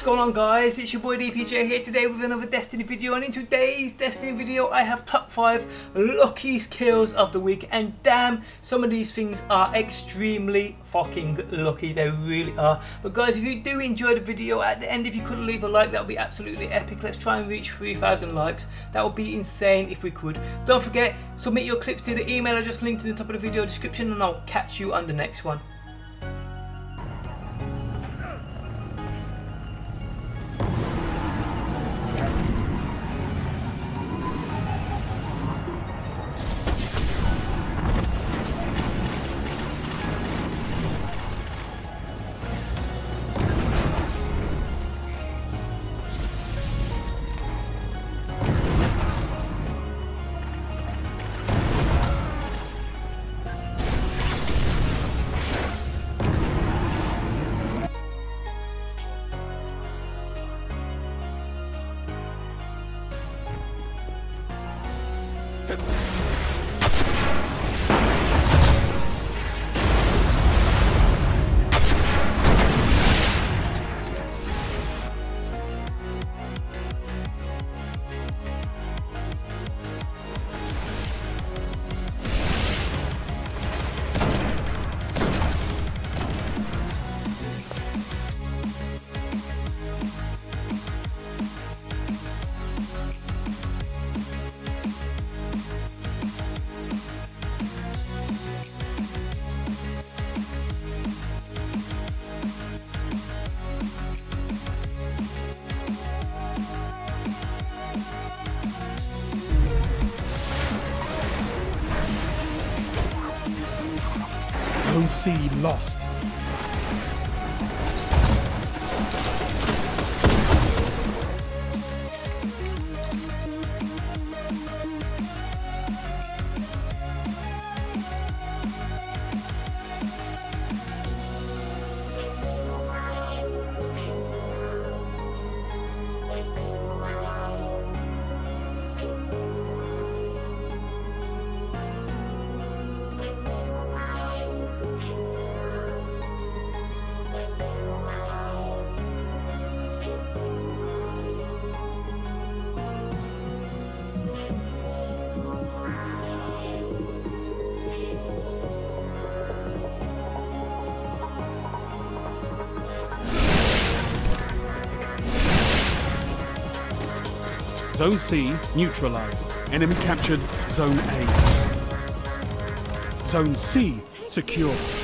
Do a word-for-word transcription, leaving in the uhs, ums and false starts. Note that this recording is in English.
What's going on, guys? It's your boy D P J here today with another Destiny video, and in today's Destiny video I have top five lucky skills of the week, and damn, some of these things are extremely fucking lucky. They really are. But guys, if you do enjoy the video, at the end if you could leave a like, that would be absolutely epic. Let's try and reach three thousand likes. That would be insane if we could. Don't forget, submit your clips to the email I just linked in the top of the video description, and I'll catch you on the next one. O C lost. Zone C neutralized. Enemy captured Zone A. Zone C secure.